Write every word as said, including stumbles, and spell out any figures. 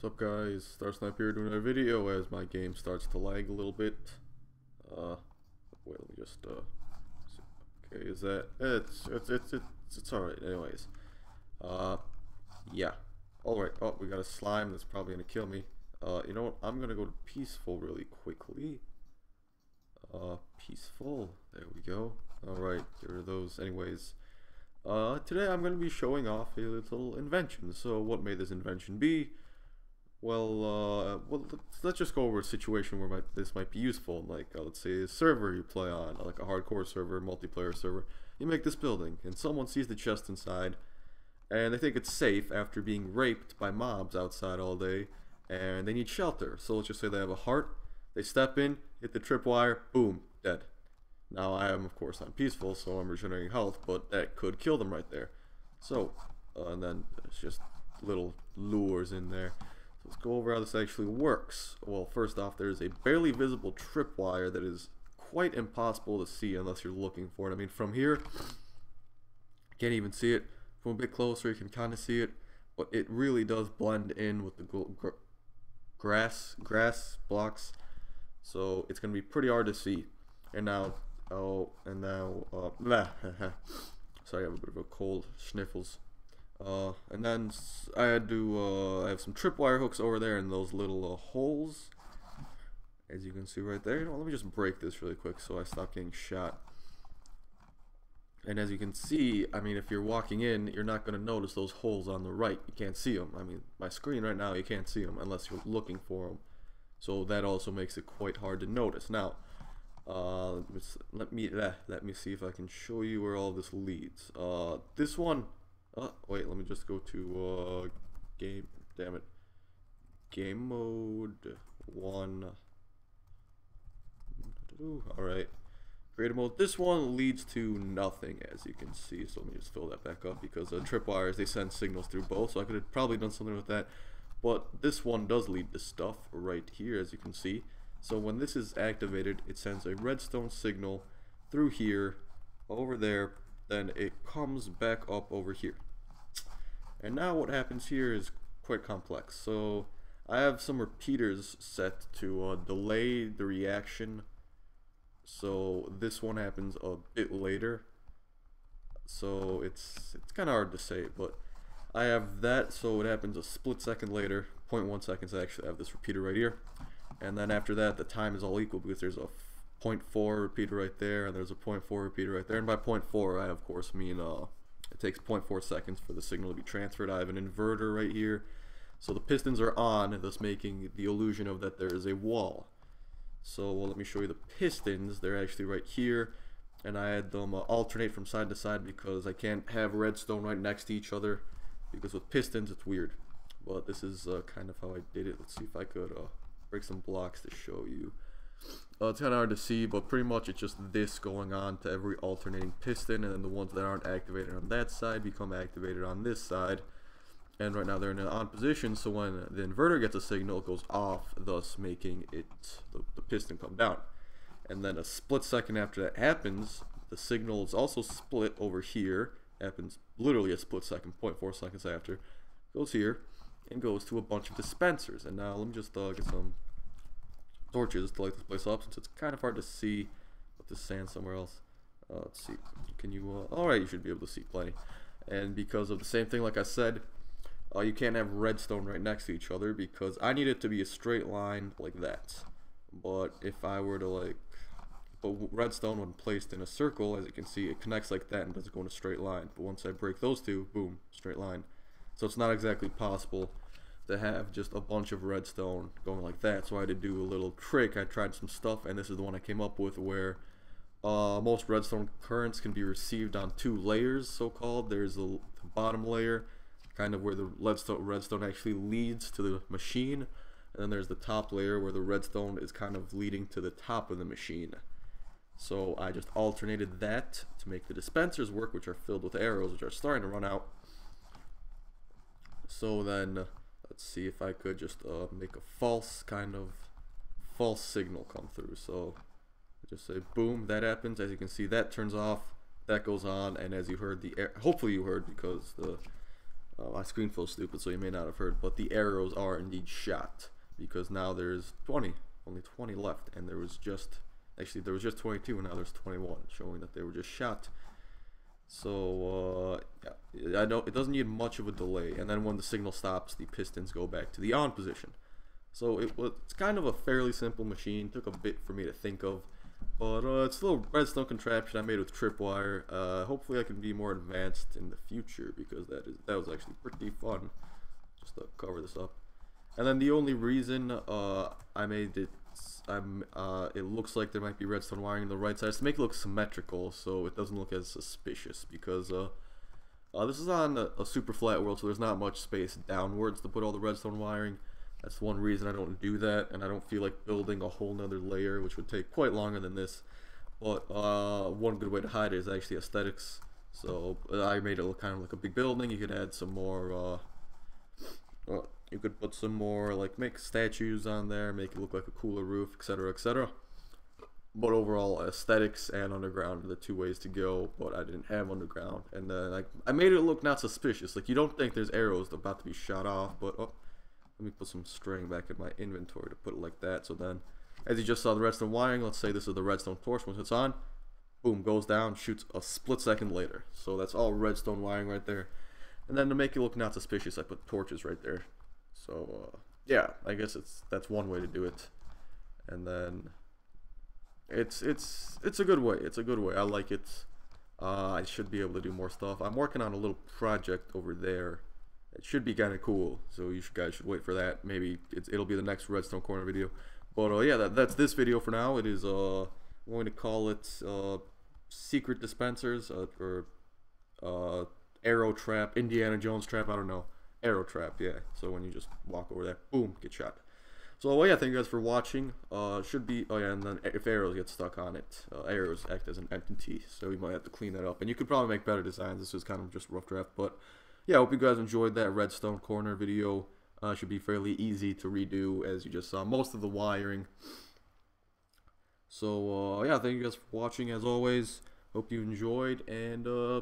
What's up, guys? Star Sniper here, doing another video as my game starts to lag a little bit. Uh, wait, let me just uh, see. Okay, is that it's it's it's it's, it's all right. Anyways, uh, yeah, all right. Oh, we got a slime that's probably gonna kill me. Uh, you know what? I'm gonna go to peaceful really quickly. Uh, peaceful. There we go. All right, here are those. Anyways, uh, today I'm gonna be showing off a little invention. So, what may this invention be? Well, uh, well, let's just go over a situation where my, this might be useful. Like, uh, let's say a server you play on, like a hardcore server, multiplayer server. You make this building, and someone sees the chest inside, and they think it's safe after being raped by mobs outside all day, and they need shelter. So let's just say they have a heart, they step in, hit the tripwire, boom, dead. Now I am, of course, on peaceful, so I'm regenerating health, but that could kill them right there. So, uh, and then it's just little lures in there. Let's go over how this actually works. Well, first off, there's a barely visible tripwire that is quite impossible to see unless you're looking for it. I mean, from here, you can't even see it. From a bit closer, you can kind of see it, but it really does blend in with the gr grass, grass blocks. So it's going to be pretty hard to see. And now, oh, and now, uh, blah. Sorry, I have a bit of a cold, sniffles. Uh, and then I had to uh, I have some tripwire hooks over there in those little uh, holes, as you can see right there. You know, let me just break this really quick so I stop getting shot. And as you can see, I mean, if you're walking in, you're not going to notice those holes on the right. You can't see them. I mean, my screen right now, you can't see them unless you're looking for them. So that also makes it quite hard to notice. Now, uh, let me uh, let me see if I can show you where all this leads. Uh, this one. Uh, wait, let me just go to uh, game, damn it, game mode one, alright, creative mode. This one leads to nothing, as you can see, so let me just fill that back up, because uh, tripwires, they send signals through both, so I could have probably done something with that, but this one does lead to stuff right here, as you can see. So when this is activated, it sends a redstone signal through here, over there, then it comes back up over here. And now what happens here is quite complex. So I have some repeaters set to uh, delay the reaction. So this one happens a bit later. So it's it's kind of hard to say, but I have that so it happens a split second later, zero point one seconds. I actually have this repeater right here. And then after that, the time is all equal because there's a zero point four repeater right there, and there's a zero point four repeater right there, and by zero point four I of course mean uh, it takes zero point four seconds for the signal to be transferred. I have an inverter right here, so the pistons are on, thus making the illusion of that there is a wall. So well, let me show you the pistons. They're actually right here, and I had them uh, alternate from side to side because I can't have redstone right next to each other, because with pistons it's weird. But this is uh, kind of how I did it. Let's see if I could uh, break some blocks to show you. Uh, it's kind of hard to see, but pretty much it's just this going on to every alternating piston, and then the ones that aren't activated on that side become activated on this side. And right now they're in an on position, so when the inverter gets a signal, it goes off, thus making it the, the piston come down. And then a split second after that happens, the signal is also split over here, happens literally a split second, zero point four seconds after, goes here, and goes to a bunch of dispensers. And now let me just uh, get some torches to light this place up, since it's kind of hard to see with the sand somewhere else. Uh, let's see, can you, uh, alright, you should be able to see plenty. And because of the same thing, like I said, uh, you can't have redstone right next to each other, because I need it to be a straight line like that. But if I were to like, but redstone when placed in a circle, as you can see, it connects like that and doesn't go in a straight line. But once I break those two, boom, straight line. So it's not exactly possible to have just a bunch of redstone going like that, so I had to do a little trick. I tried some stuff, and this is the one I came up with, where uh, most redstone currents can be received on two layers, so-called. There's the, the bottom layer, kind of where the redstone, redstone actually leads to the machine, and then there's the top layer where the redstone is kind of leading to the top of the machine. So I just alternated that to make the dispensers work, which are filled with arrows, which are starting to run out. So then let's see if I could just uh, make a false kind of false signal come through. So I just say boom, that happens. As you can see, that turns off, that goes on, and as you heard the air, hopefully you heard, because the Uh, my screen feels stupid, so you may not have heard, but the arrows are indeed shot, because now there's twenty, only twenty left, and there was just, actually there was just twenty-two, and now there's twenty-one, showing that they were just shot. So uh, yeah, I don't, it doesn't need much of a delay, and then when the signal stops, the pistons go back to the on position. So it was, it's kind of a fairly simple machine, took a bit for me to think of, but uh, it's a little redstone contraption I made with Tripwire. Uh, hopefully I can be more advanced in the future, because that is that was actually pretty fun, just to cover this up. And then the only reason uh, I made it, I'm, uh, it looks like there might be redstone wiring on the right side, is to make it look symmetrical so it doesn't look as suspicious, because uh, uh, this is on a, a super flat world, so there's not much space downwards to put all the redstone wiring. That's one reason I don't do that, and I don't feel like building a whole nother layer, which would take quite longer than this. But uh, one good way to hide it is actually aesthetics. So I made it look kind of like a big building. You could add some more, uh, uh, you could put some more, like, make statues on there, make it look like a cooler roof, et cetera, et cetera. But overall, aesthetics and underground are the two ways to go, but I didn't have underground. And then I, I made it look not suspicious. Like, you don't think there's arrows about to be shot off, but... Oh, let me put some string back in my inventory to put it like that. So then, as you just saw the redstone wiring, let's say this is the redstone torch. Once it's on, boom, goes down, shoots a split second later. So that's all redstone wiring right there. And then to make it look not suspicious, I put torches right there. So uh, yeah, I guess it's that's one way to do it. And then it's it's it's a good way. It's a good way. I like it. Uh, I should be able to do more stuff. I'm working on a little project over there. It should be kind of cool, so you guys should wait for that. Maybe it's, it'll be the next Redstone Corner video. But uh, yeah, that, that's this video for now. It is, uh, I'm going to call it uh, Secret Dispensers, uh, or uh, Arrow Trap, Indiana Jones Trap, I don't know. Arrow Trap, yeah. So when you just walk over there, boom, get shot. So uh, yeah, thank you guys for watching. Uh, should be, oh yeah, and then if arrows get stuck on it, uh, arrows act as an entity, so you might have to clean that up. And you could probably make better designs. This is kind of just rough draft, but... yeah, I hope you guys enjoyed that Redstone Corner video. Uh, should be fairly easy to redo, as you just saw most of the wiring. So, uh, yeah, thank you guys for watching, as always. Hope you enjoyed, and... Uh